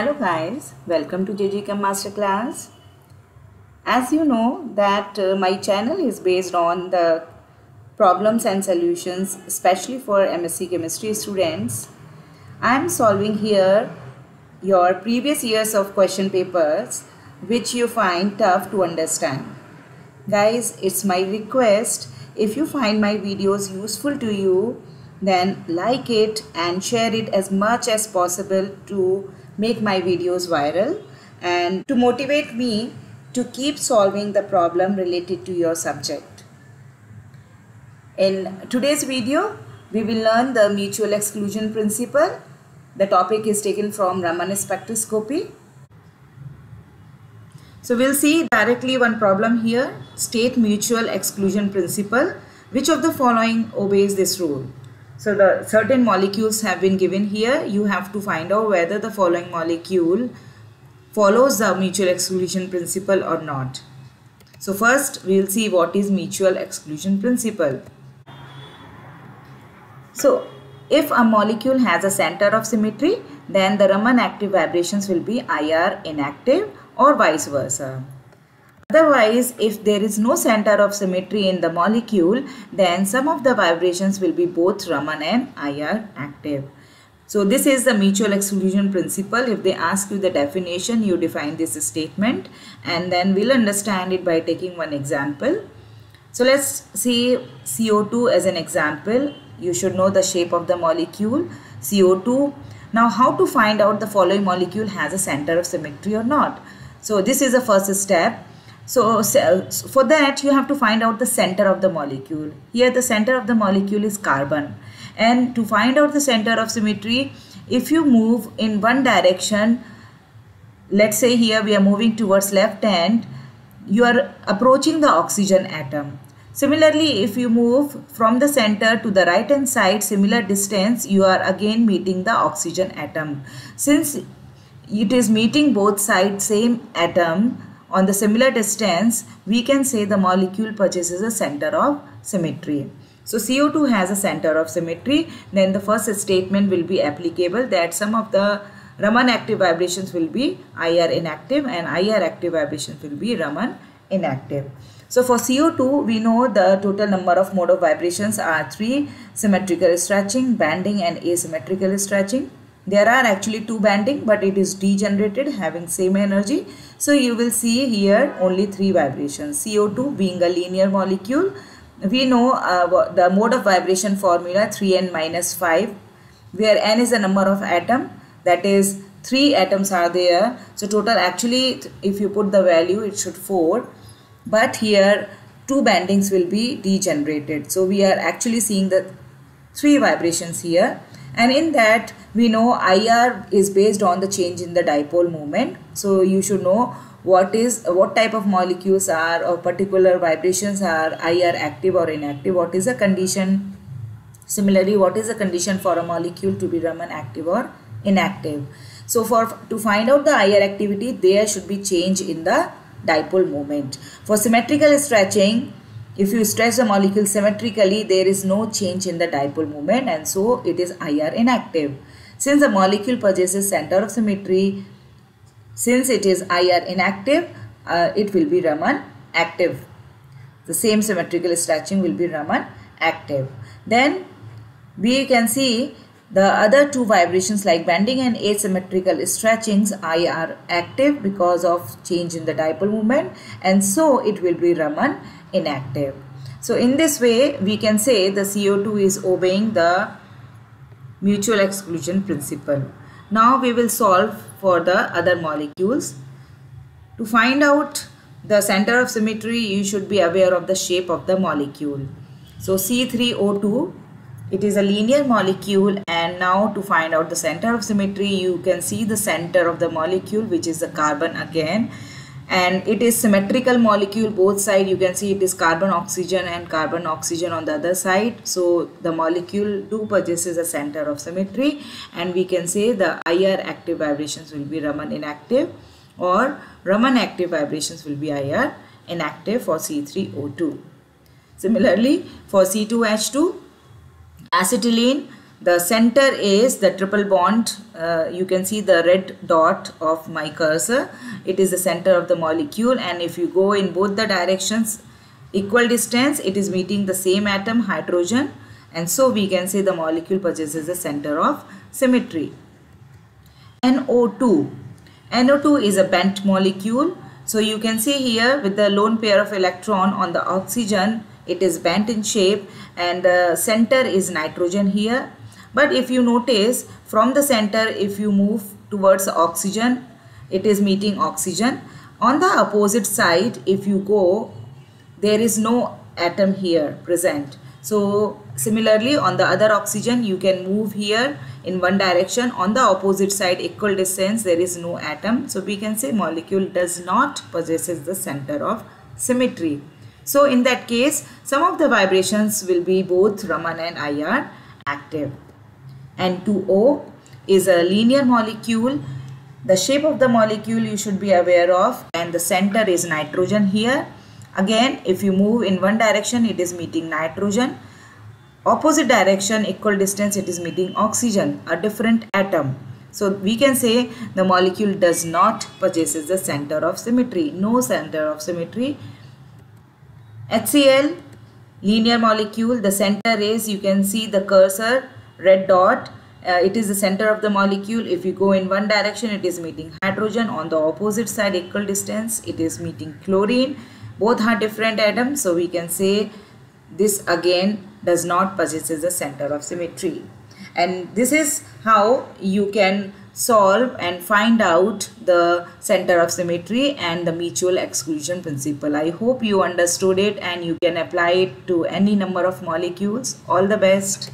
Hello guys, welcome to JGChem Masterclass. As you know that my channel is based on the problems and solutions, especially for MSc chemistry students. I am solving here your previous years of question papers which you find tough to understand. Guys, it's my request, if you find my videos useful to you, then like it and share it as much as possible to make my videos viral and to motivate me to keep solving the problem related to your subject. In today's video, we will learn the mutual exclusion principle. The topic is taken from Raman spectroscopy. So we'll see directly one problem here. State mutual exclusion principle. Which of the following obeys this rule? So the certain molecules have been given here. You have to find out whether the following molecule follows the mutual exclusion principle or not. So first we will see what is mutual exclusion principle. So if a molecule has a center of symmetry, then the Raman active vibrations will be IR inactive or vice versa. Otherwise, if there is no center of symmetry in the molecule, then some of the vibrations will be both Raman and IR active. So this is the mutual exclusion principle. If they ask you the definition, you define this statement and then we'll understand it by taking one example. So let's see CO2 as an example. You should know the shape of the molecule CO2. Now how to find out the following molecule has a center of symmetry or not? So this is the first step. So for that you have to find out the center of the molecule. Here the center of the molecule is carbon, and to find out the center of symmetry, if you move in one direction, let's say here we are moving towards left hand, you are approaching the oxygen atom. Similarly, if you move from the center to the right hand side, similar distance, you are again meeting the oxygen atom. Since it is meeting both sides same atom on the similar distance, we can say the molecule possesses a center of symmetry. So CO2 has a center of symmetry. Then the first statement will be applicable, that some of the Raman active vibrations will be IR inactive and IR active vibrations will be Raman inactive. So for CO2, we know the total number of mode of vibrations are 3: symmetrical stretching, banding and asymmetrical stretching. There are actually 2 banding, but it is degenerated, having same energy. So you will see here only 3 vibrations. CO2 being a linear molecule, we know the mode of vibration formula 3n minus 5, where n is the number of atom, that is 3 atoms are there. So total, actually if you put the value it should 4, but here 2 bandings will be degenerated. So we are actually seeing the 3 vibrations here. And in that we know IR is based on the change in the dipole moment. So you should know what type of molecules are or particular vibrations are IR active or inactive. What is the condition? Similarly, what is the condition for a molecule to be Raman active or inactive? So to find out the IR activity, there should be change in the dipole moment. For symmetrical stretching, if you stretch the molecule symmetrically, there is no change in the dipole moment, and so it is IR inactive. Since the molecule possesses center of symmetry, since it is IR inactive, it will be Raman active. The same symmetrical stretching will be Raman active. Then we can see the other 2 vibrations like banding and asymmetrical stretchings, IR active because of change in the dipole moment, and so it will be Raman inactive. So in this way we can say the CO2 is obeying the mutual exclusion principle. Now we will solve for the other molecules. To find out the center of symmetry, you should be aware of the shape of the molecule. So C3O2, it is a linear molecule, and now to find out the center of symmetry, you can see the center of the molecule, which is the carbon again, and it is symmetrical molecule. Both side you can see it is carbon oxygen and carbon oxygen on the other side. So the molecule do possesses a center of symmetry, and we can say the IR active vibrations will be Raman inactive, or Raman active vibrations will be IR inactive for C3O2. Similarly for C2H2, acetylene, The center is the triple bond. You can see the red dot of my cursor. It is the center of the molecule, and if you go in both the directions equal distance, it is meeting the same atom, hydrogen, and so we can say the molecule possesses a center of symmetry. NO2. NO2 is a bent molecule. So you can see here with the lone pair of electron on the oxygen, it is bent in shape, and the center is nitrogen here. But if you notice, from the center, if you move towards oxygen, it is meeting oxygen. On the opposite side, if you go, there is no atom here present. So similarly, on the other oxygen, you can move here in one direction. On the opposite side, equal distance, there is no atom. So we can say molecule does not possesses the center of symmetry. So in that case, some of the vibrations will be both Raman and IR active. N2O is a linear molecule. The shape of the molecule you should be aware of, and the center is nitrogen here. Again, if you move in one direction, it is meeting nitrogen. Opposite direction, equal distance, it is meeting oxygen, a different atom. So we can say the molecule does not possesses the center of symmetry, no center of symmetry. HCl, linear molecule, the center is, you can see the cursor, red dot. It is the center of the molecule. If you go in one direction, it is meeting hydrogen. On the opposite side, equal distance, it is meeting chlorine. Both are different atoms, so we can say this again does not possesses a center of symmetry. And this is how you can solve and find out the center of symmetry and the mutual exclusion principle. I hope you understood it and you can apply it to any number of molecules. All the best.